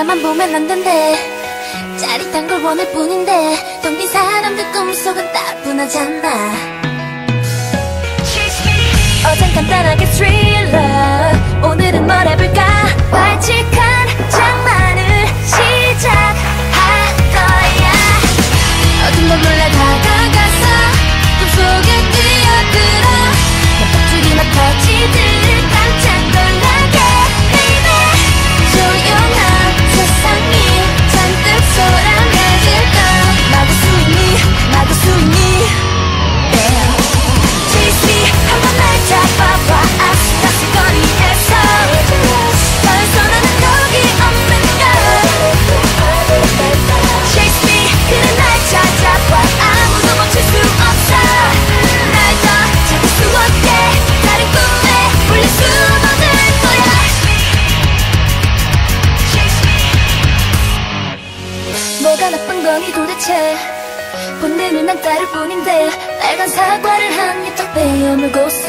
나만 보면 안 된대. 짜릿한 걸 원할 뿐인데 덤빈 사람들 꿈속은 따분하잖아. 어젠 간단하게 스릴러, 오늘은 뭘 해볼까. 발칙한 장난을 시작할 거야. 어둠 걸 몰라 다가가서 꿈속에 뛰어들어 벽줄이 막 터지듯 깜짝 놀라게 해내. 조용한 세상이 잔뜩 소란해질까. 막을 수 있니? 막을 수 있니? Chase me, 한번 날 잡아봐. 아스타스 거리에서 도대체 본능은 난 따를 뿐인데 빨간 사과를 한 입 턱 베어물고서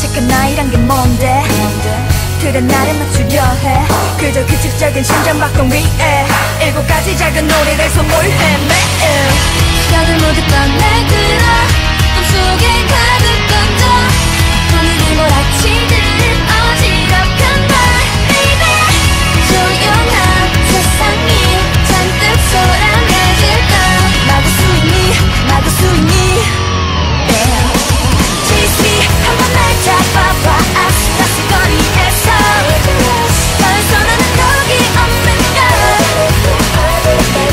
잠깐 나이란 게 뭔데? 그래 나를 맞추려 해. 그저 규칙적인 심장박동 위에 7가지 작은 놀이를 선물해. 매일 벽을 모두 떠내들어 꿈속에 가득 던져 오늘이 몰아치듯 어지럽힌다. Baby 조용한 세상이 잔뜩 소란해질까. 막을 수 있니? 막을 수 있니? Chase me, 한번 날 잡아봐. 아스타스 거리에서 널 선호는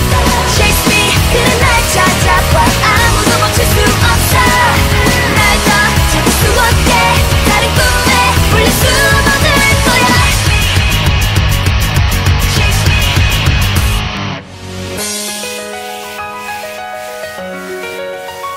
여기 없는 걸. Chase me, 그래 날 찾아봐. 아무도 멈출 수 없어. 날 더 찾을 수 없게 다른 꿈에 물릴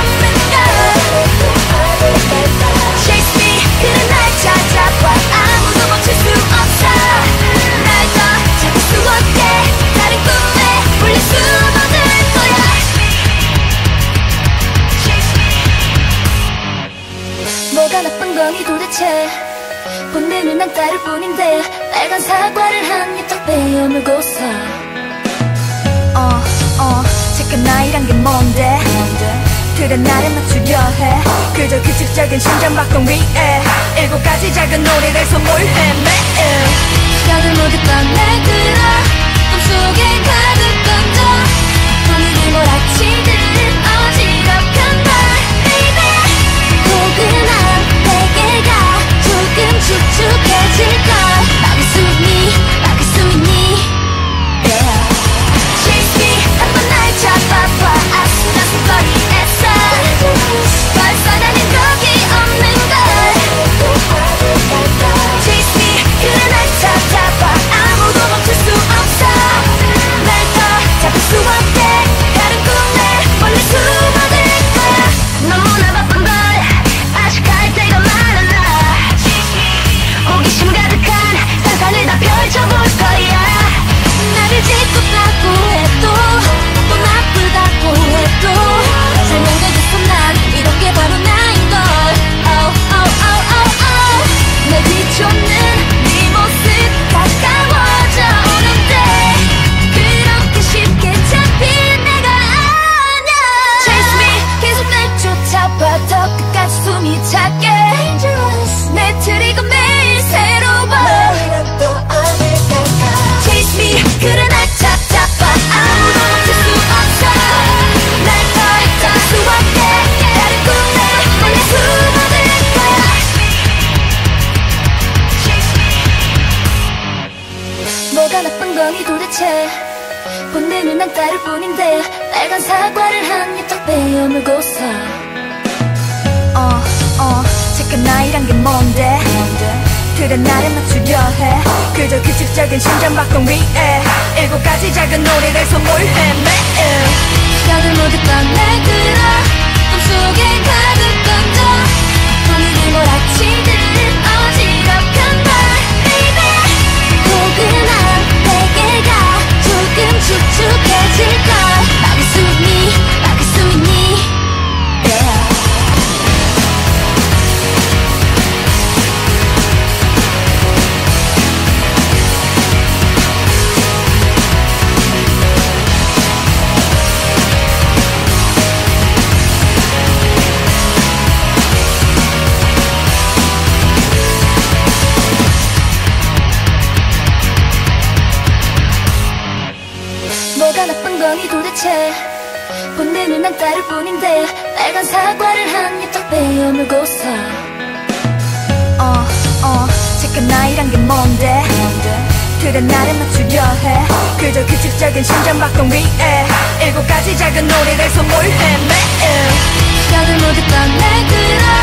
수 없는 거야. 본능은 난 따를 뿐인데 빨간 사과를 한 입 딱 베어물고서 잠깐 나이란 게 뭔데? 그래 나를 맞추려 해. 그저 규칙적인 심장박동 위에 7가지 작은 놀이를 선물해. 매일 벽을 모두 떠내들어 꿈속에 가득 던져 오늘이 몰아치듯 어지럽힌다. Baby 포근한 내게가 조금 축축해질까. 막을 수 있니? 막을 수 있니? Yeah. Chase me, 한번 날 잡아봐. 아슬아슬 거리에서 널 써다닌 적이 없는 걸. Chase me, 그래 날 찾아봐. 아무도 멈출 수 없어. 날 더 잡을 수 없게 다른 꿈에 멀리 숨어들 거야. 너무나 바쁜 걸 아직 갈 데가 많아. 호기심 가득한 세상을 다 펼쳐볼 거야. 나를 짓궂다고 해도 또 나쁘다고 해도 설명해줬어. 난 이런 게 바로 나인걸. Oh oh oh oh oh. 내 뒤쫓는 네 모습 가까워져 오는데 그렇게 쉽게 잡힌 내가 아냐. Chase me, 계속 날 쫓아봐. 더 끝까지 숨이 차게. 내 트릭은 매일 새로 봐. Chase me, 그래 날 찾아봐. 아무도 멈출 수 없어. 날 더 잡을 수 없게 다른 꿈에 멀리 숨어들 거야. 뭐가 나쁜 거니 도대체? 이제는 난 딸일 뿐인데 빨간 사과를 한 입 딱 베어 물고서 잠깐 나이란 게 뭔데? 틀에 나를 맞추려 해. 그저 규칙적인 심장박동 위에 일곱 가지 작은 놀이를 선물해 매일 벽을 못했던 날 들어 꿈속에 가득 던져 오늘이 몰아치듯 어지럽던 날 baby 포근한 베개가 조금 축축해질걸 막을 수 있니 막을 수 있니 yeah. 도대체 본능은 난 딸일 뿐인데 빨간 사과를 한 입 딱 베어 물고서 잠깐 나이란 게 뭔데? 틀에 나를 맞추려 해. 그저 규칙적인 심장박동 위에 일곱 가지 작은 놀이를 선물해 매일 벽을 못했던 날 들어